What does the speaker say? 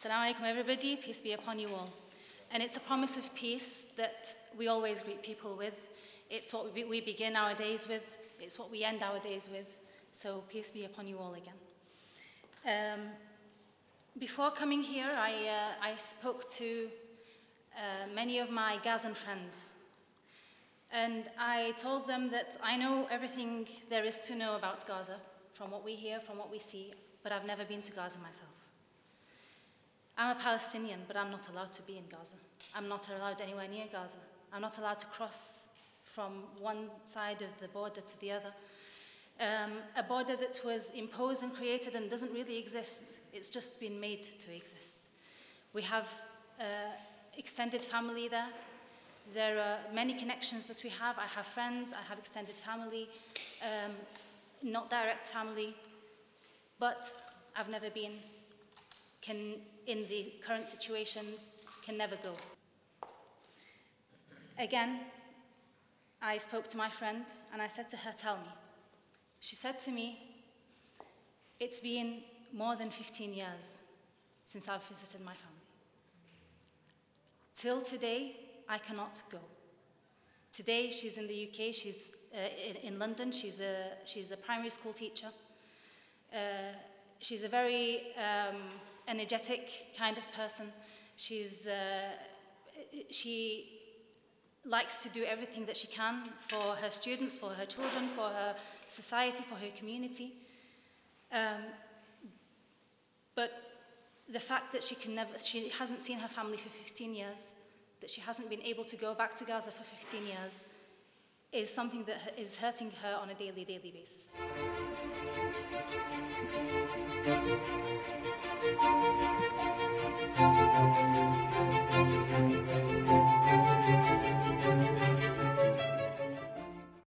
Assalamu alaikum everybody, peace be upon you all. And it's a promise of peace that we always greet people with. It's what we begin our days with, it's what we end our days with. So peace be upon you all again. Before coming here, I spoke to many of my Gazan friends. And I told them that I know everything there is to know about Gaza, from what we hear, from what we see, but I've never been to Gaza myself. I'm a Palestinian, but I'm not allowed to be in Gaza. I'm not allowed anywhere near Gaza. I'm not allowed to cross from one side of the border to the other. A border that was imposed and created and doesn't really exist. It's just been made to exist. We have extended family there. There are many connections that we have. I have friends, I have extended family, not direct family, but I've never been, in the current situation, can never go. Again, I spoke to my friend and I said to her, tell me. She said to me, it's been more than 15 years since I've visited my family. Till today, I cannot go. Today, she's in the UK, she's in London, she's a primary school teacher. She's a very energetic kind of person. She likes to do everything that she can for her students, for her children, for her society, for her community. But the fact that she hasn't seen her family for 15 years, that she hasn't been able to go back to Gaza for 15 years, is something that is hurting her on a daily basis.